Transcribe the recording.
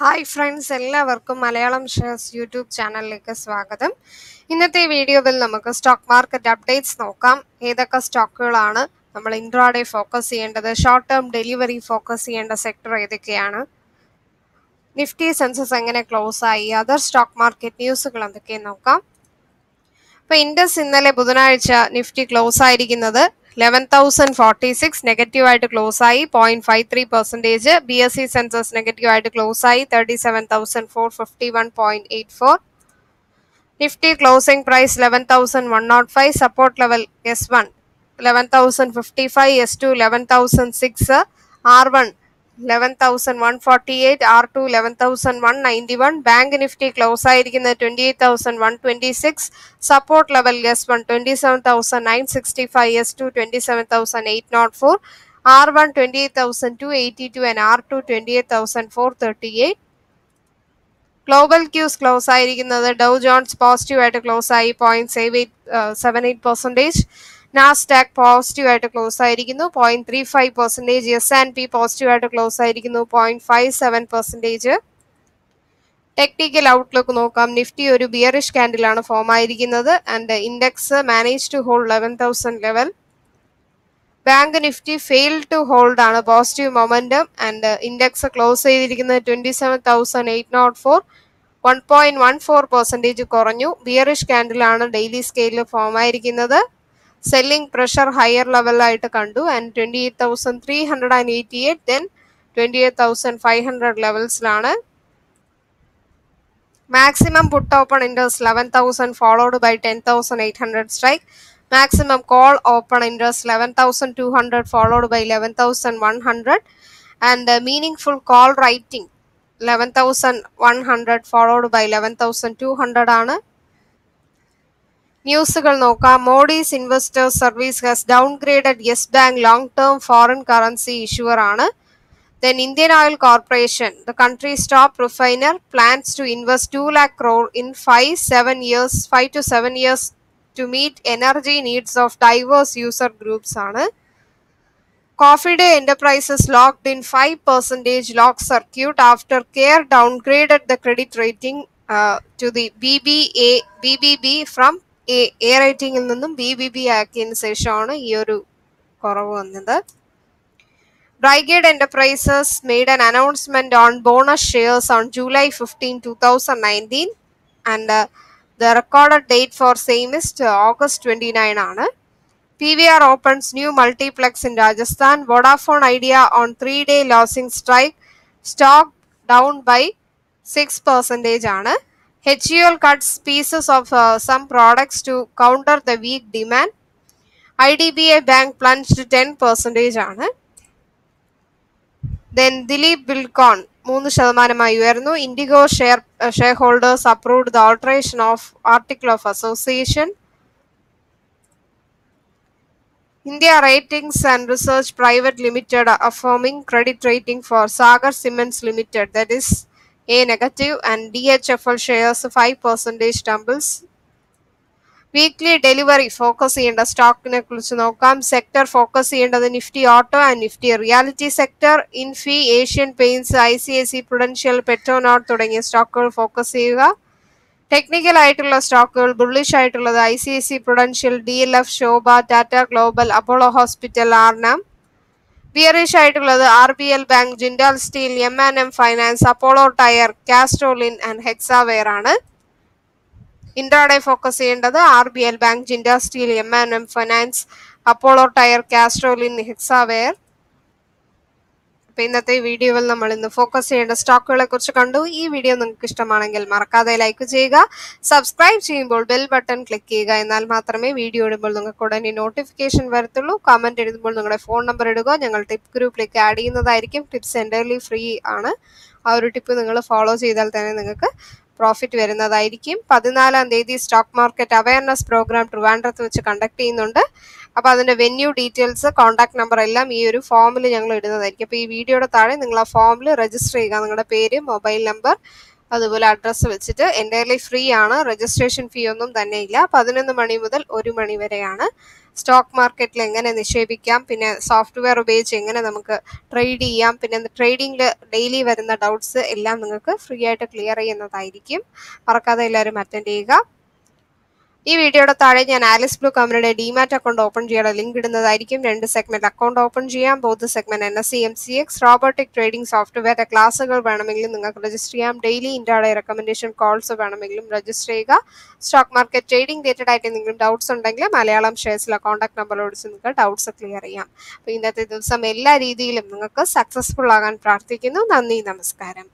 Hi friends, എല്ലാവർക്കും Malayalam shares YouTube ചാനലിലേക്ക് സ്വാഗതം. ഇന്നത്തെ വീഡിയോയിൽ നമുക്ക് സ്റ്റോക്ക് മാർക്കറ്റ് അപ്ഡേറ്റ്സ് നോക്കാം. ഏതൊക്കെ സ്റ്റോക്കുകളാണ് നമ്മൾ ഇൻട്രാഡേ ഫോക്കസ് ചെയ്യേണ്ടത്, ഷോർട്ട് ടേം ഡെലിവറി ഫോക്കസ് ചെയ്യേണ്ട സെക്ടർ ഏതൊക്കെയാണ്, നിഫ്റ്റി സെൻസസ് എങ്ങനെ ക്ലോസ് ആയി, അതർ സ്റ്റോക്ക് മാർക്കറ്റ് ന്യൂസുകൾ എന്തൊക്കെയും നോക്കാം. അപ്പോൾ ഇൻഡസ് ഇന്നലെ ബുധനാഴ്ച നിഫ്റ്റി ക്ലോസ് ആയിരിക്കുന്നത് 11,046 നെഗറ്റീവായിട്ട് ക്ലോസായി 0.53%. ബി എസ് ഇ സെൻസസ് നെഗറ്റീവായിട്ട് ക്ലോസായി 37,451.84. Nifty closing price 11,105, support level S1 11,055, S2 11,006, R1 11,148, R2 11,191. Bank Nifty close ആയിരിക്കുന്നത് 28,126, support level S1 27,965, S2 27,804, R1 28,282 and R2 28,438. Global cues close ആയിരിക്കുന്നത് ഡൗ ജോൺസ് പോസിറ്റീവായിട്ട് ക്ലോസ് ആയി 0.78%. Nasdaq പോസിറ്റീവായിട്ട് ക്ലോസ് ആയിരിക്കുന്നു 0.35%. S and P പോസിറ്റീവായിട്ട് close ആയിരിക്കുന്നു 0.57%. Technical outlook നോക്കാം. Nifty ഒരു ബിയറിഷ് കാൻഡിലാണ് ഫോം ആയിരിക്കുന്നത് and index manage to hold 11,000 level. Bank Nifty fail to hold ആണ് positive momentum and index close ചെയ്തിരിക്കുന്നത് 27,804, 1.14% കുറഞ്ഞു. ബിയറിഷ് കാൻഡിലാണ് ഡെയിലി സ്കെയിലിൽ ഫോം ആയിരിക്കുന്നത്. സെല്ലിംഗ് പ്രഷർ ഹയർ ലെവലായിട്ട് കണ്ടു ആൻഡ് 28,388 ദെൻ 28,500 ലെവൽസിലാണ്. Maximum put open interest 11,000 followed by 10,800 strike. Maximum call open interest 11,200 followed by 11,100 and meaningful call writing 11,100 followed by 11,200 ആണ്. ന്യൂസുകൾ നോക്കാം. Moody's investors service has downgraded Yes bank long term foreign currency issuer ആണ്. Then Indian oil corporation the country's top refiner plans to invest 2 lakh crore in 5 to 7 years to meet energy needs of diverse user groups ആണ്. Coffee Day Enterprises locked in 5% lock circuit after CARE downgraded the credit rating to the BBB from A റേറ്റിംഗിൽ നിന്നും BBB ആക്കിയതിനു ശേഷമാണ് ഈ ഒരു കുറവ് വന്നത്. Brigade enterprises made an announcement on bonus shares on July 15, 2019 and the recorded date for same is August 29 ആണ്. PVR opens new multiplex in Rajasthan. Vodafone Idea on 3-day losing strike. Stock down by 6% ആണ്. HUL cuts pieces of some products to counter the weak demand. IDBI Bank plunged 10% ആണ്. Then Dilip Buildcon 3% ഉയർന്നു. Indigo shareholders approved the alteration of article of association. India Ratings and Research Private Limited affirming credit rating for Sagar Cements Limited, that is A negative, and DHFL shares 5% tumbles. Weekly delivery focus ചെയ്യേണ്ട സ്റ്റോക്കിനെ കുറിച്ച് നോക്കാം. Sector focus ചെയ്യേണ്ടത് Nifty auto and Nifty realty sector. Infy, Asian Paints, ICICI Prudential, Petronaut തുടങ്ങിയ സ്റ്റോക്കുകൾ focus ചെയ്യുക. Technical ആയിട്ടുള്ള സ്റ്റോക്കുകൾ ബുള്ളിഷ് ആയിട്ടുള്ളത് ICICI Prudential, DLF, Shoba, Tata Global, Apollo Hospital, Arnhem. Bearish ആയിട്ടുള്ളത് RBL Bank, Jindal Steel, M&M Finance, Apollo Tire, Castrolin and Hexaware ആണ്. Intraday focus ചെയ്യേണ്ടത് RBL Bank, Jindal Steel, M&M Finance, Apollo Tire, Castrolin, Hexaware. അപ്പോൾ ഇന്നത്തെ വീഡിയോയിൽ നമ്മൾ ഇന്ന് focus ചെയ്യേണ്ട സ്റ്റോക്കുകളെ കുറിച്ച് കണ്ടു. ഈ വീഡിയോ നിങ്ങൾക്ക് ഇഷ്ടമാണെങ്കിൽ മറക്കാതെ ലൈക്ക് ചെയ്യുക. സബ്സ്ക്രൈബ് ചെയ്യുമ്പോൾ ബെൽ ബട്ടൺ ക്ലിക്ക് ചെയ്യുക. എന്നാൽ മാത്രമേ വീഡിയോ ഇടുമ്പോൾ നിങ്ങൾക്ക് ഉടനെ നോട്ടിഫിക്കേഷൻ വരത്തുള്ളൂ. കമൻറ്റ് എഴുതുമ്പോൾ നിങ്ങളുടെ ഫോൺ നമ്പർ ഇടുക. ഞങ്ങൾ ടിപ്പ് ഗ്രൂപ്പിലേക്ക് ആഡ് ചെയ്യുന്നതായിരിക്കും. ടിപ്സ് എൻ്റയർലി ഫ്രീ ആണ്. ആ ഒരു ടിപ്പ് നിങ്ങൾ ഫോളോ ചെയ്താൽ തന്നെ നിങ്ങൾക്ക് പ്രോഫിറ്റ് വരുന്നതായിരിക്കും. 14-ാം തീയതി സ്റ്റോക്ക് മാർക്കറ്റ് അവയർനെസ് പ്രോഗ്രാം ട്രിവാൻഡ്രത്ത് വെച്ച് കണ്ടക്ട് ചെയ്യുന്നുണ്ട്. അപ്പോൾ അതിൻ്റെ വെന്യൂ ഡീറ്റെയിൽസ്, കോൺടാക്ട് നമ്പർ എല്ലാം ഈ ഒരു ഫോമിൽ ഞങ്ങൾ ഇടുന്നതായിരിക്കും. അപ്പോൾ ഈ വീഡിയോയുടെ താഴെ നിങ്ങൾ ആ ഫോമിൽ രജിസ്റ്റർ ചെയ്യുക. നിങ്ങളുടെ പേര്, മൊബൈൽ നമ്പർ, അതുപോലെ അഡ്രസ്സ് വെച്ചിട്ട് എൻ്റയർലി ഫ്രീ ആണ്. രജിസ്ട്രേഷൻ ഫീ ഒന്നും തന്നെ ഇല്ല. 11 മണി മുതൽ 1 മണി വരെയാണ്. സ്റ്റോക്ക് മാർക്കറ്റിൽ എങ്ങനെ നിക്ഷേപിക്കാം, പിന്നെ സോഫ്റ്റ്വെയർ ഉപയോഗിച്ച് എങ്ങനെ നമുക്ക് ട്രേഡ് ചെയ്യാം, പിന്നെ ട്രേഡിങ്ങിൽ ഡെയിലി വരുന്ന ഡൗട്ട്സ് എല്ലാം നിങ്ങൾക്ക് ഫ്രീ ആയിട്ട് ക്ലിയർ ചെയ്യുന്നതായിരിക്കും. മറക്കാതെ എല്ലാവരും അറ്റൻഡ് ചെയ്യുക. ഈ വീഡിയോയുടെ താഴെ ഞാൻ ആലിസ് ബ്ലൂ കമ്പനിയുടെ ഡിമാറ്റ് അക്കൗണ്ട് ഓപ്പൺ ചെയ്യാനുള്ള ലിങ്ക് ഇടുന്നതായിരിക്കും. 2 സെഗ്മെന്റ് അക്കൗണ്ട് ഓപ്പൺ ചെയ്യാം. Both segment NSE MCX robotic trading software ക്ലാസുകൾ വേണമെങ്കിലും നിങ്ങൾക്ക് രജിസ്റ്റർ ചെയ്യാം. ഡെയിലി ഇൻട്രാഡേ റെക്കമെൻഡേഷൻ കോൾസ് വേണമെങ്കിലും രജിസ്റ്റർ ചെയ്യുക. സ്റ്റോക്ക് മാർക്കറ്റ് ട്രേഡിംഗ് റിലേറ്റഡ് ആയിട്ട് എന്തെങ്കിലും ഡൗട്ട്സ് ഉണ്ടെങ്കിൽ മലയാളം ഷെയർസിലെ കോൺടാക്ട് നമ്പറോട് നിങ്ങൾക്ക് ഡൗട്ട്സ് ക്ലിയർ ചെയ്യാം. അപ്പോൾ ഇന്നത്തെ ദിവസം എല്ലാ രീതിയിലും നിങ്ങൾക്ക് സക്സസ്ഫുൾ ആകാൻ പ്രാർത്ഥിക്കുന്നു. നന്ദി, നമസ്കാരം.